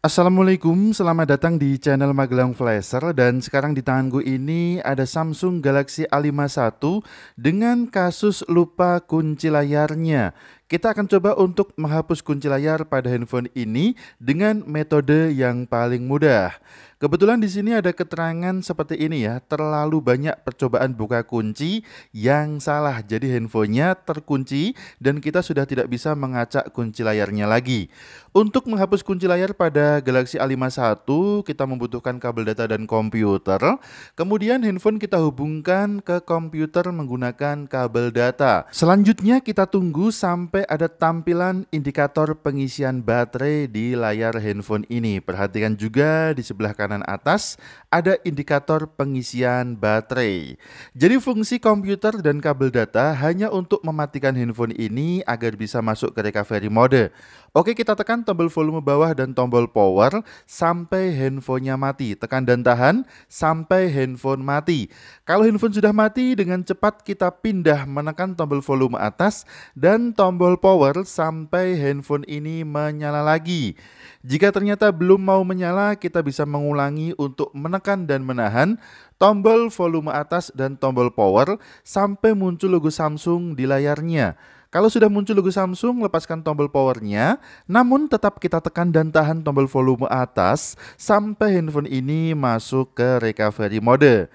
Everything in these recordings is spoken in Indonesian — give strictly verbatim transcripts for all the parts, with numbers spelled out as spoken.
Assalamualaikum, selamat datang di channel Magelang Flasher. Dan sekarang di tanganku ini ada Samsung Galaxy A lima satu dengan kasus lupa kunci layarnya. Kita akan coba untuk menghapus kunci layar pada handphone ini dengan metode yang paling mudah. Kebetulan di sini ada keterangan seperti ini ya, terlalu banyak percobaan buka kunci yang salah. Jadi handphonenya terkunci dan kita sudah tidak bisa mengacak kunci layarnya lagi. Untuk menghapus kunci layar pada Galaxy A lima satu, kita membutuhkan kabel data dan komputer. Kemudian handphone kita hubungkan ke komputer menggunakan kabel data. Selanjutnya kita tunggu sampai ada tampilan indikator pengisian baterai di layar handphone ini. Perhatikan juga di sebelah kanan atas ada indikator pengisian baterai. Jadi fungsi komputer dan kabel data hanya untuk mematikan handphone ini agar bisa masuk ke recovery mode. Oke, kita tekan tombol volume bawah dan tombol power sampai handphonenya mati. Tekan dan tahan sampai handphone mati. Kalau handphone sudah mati, dengan cepat kita pindah menekan tombol volume atas dan tombol tombol power sampai handphone ini menyala lagi. Jika ternyata belum mau menyala, kita bisa mengulangi untuk menekan dan menahan tombol volume atas dan tombol power sampai muncul logo Samsung di layarnya. Kalau sudah muncul logo Samsung, lepaskan tombol powernya, namun tetap kita tekan dan tahan tombol volume atas sampai handphone ini masuk ke recovery mode.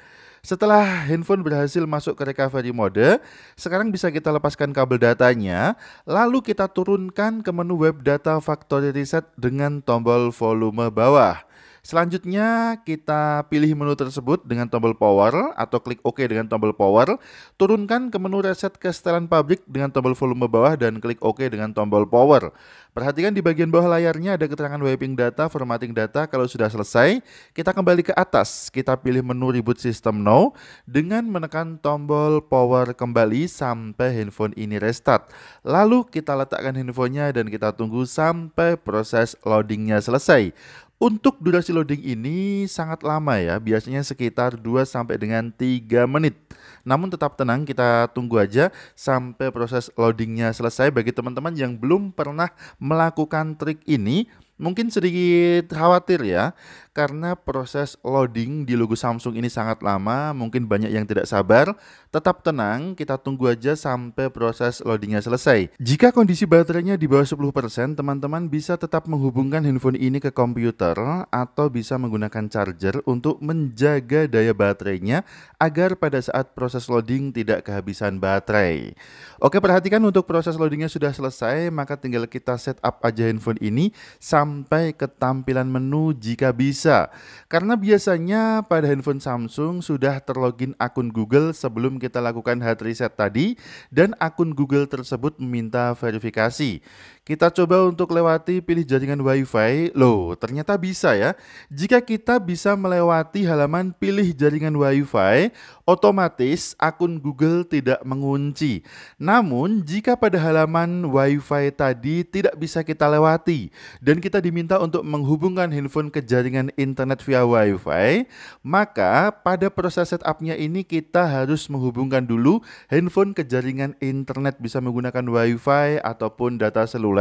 Setelah handphone berhasil masuk ke recovery mode, sekarang bisa kita lepaskan kabel datanya, lalu kita turunkan ke menu web data factory reset dengan tombol volume bawah. Selanjutnya kita pilih menu tersebut dengan tombol power atau klik OK dengan tombol power, turunkan ke menu reset ke setelan pabrik dengan tombol volume bawah dan klik OK dengan tombol power. Perhatikan di bagian bawah layarnya ada keterangan wiping data, formatting data. Kalau sudah selesai, kita kembali ke atas, kita pilih menu reboot system now dengan menekan tombol power kembali sampai handphone ini restart. Lalu kita letakkan handphonenya dan kita tunggu sampai proses loadingnya selesai. Untuk durasi loading ini sangat lama ya, biasanya sekitar dua sampai dengan tiga menit. Namun tetap tenang, kita tunggu aja sampai proses loadingnya selesai. Bagi teman-teman yang belum pernah melakukan trik ini, mungkin sedikit khawatir ya, karena proses loading di logo Samsung ini sangat lama, mungkin banyak yang tidak sabar. Tetap tenang, kita tunggu aja sampai proses loadingnya selesai. Jika kondisi baterainya di bawah sepuluh persen, teman-teman bisa tetap menghubungkan handphone ini ke komputer atau bisa menggunakan charger untuk menjaga daya baterainya agar pada saat proses loading tidak kehabisan baterai. Oke, perhatikan untuk proses loadingnya sudah selesai, maka tinggal kita setup aja handphone ini sampai sampai ke tampilan menu jika bisa. Karena biasanya pada handphone Samsung sudah terlogin akun Google sebelum kita lakukan hard reset tadi dan akun Google tersebut meminta verifikasi. Kita coba untuk lewati, pilih jaringan Wi-Fi. Loh, ternyata bisa ya. Jika kita bisa melewati halaman pilih jaringan Wi-Fi, otomatis akun Google tidak mengunci. Namun, jika pada halaman Wi-Fi tadi tidak bisa kita lewati dan kita diminta untuk menghubungkan handphone ke jaringan internet via Wi-Fi, maka pada proses setupnya ini kita harus menghubungkan dulu handphone ke jaringan internet, bisa menggunakan Wi-Fi ataupun data seluler.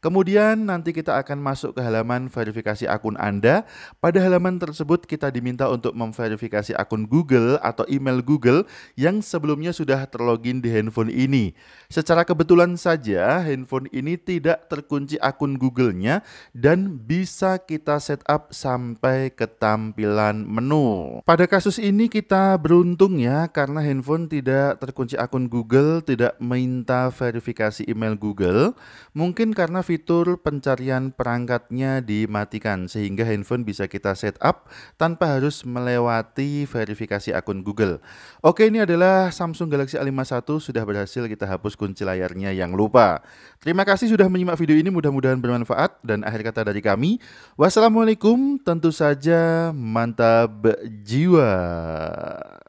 Kemudian nanti kita akan masuk ke halaman verifikasi akun Anda. Pada halaman tersebut kita diminta untuk memverifikasi akun Google atau email Google yang sebelumnya sudah terlogin di handphone ini. Secara kebetulan saja handphone ini tidak terkunci akun Google-nya dan bisa kita setup sampai ke tampilan menu. Pada kasus ini kita beruntung ya, karena handphone tidak terkunci akun Google, tidak minta verifikasi email Google. Mungkin karena fitur pencarian perangkatnya dimatikan, sehingga handphone bisa kita setup tanpa harus melewati verifikasi akun Google. Oke, ini adalah Samsung Galaxy A lima satu, sudah berhasil kita hapus kunci layarnya yang lupa. Terima kasih sudah menyimak video ini, mudah-mudahan bermanfaat. Dan akhir kata dari kami, wassalamualaikum, tentu saja mantap jiwa.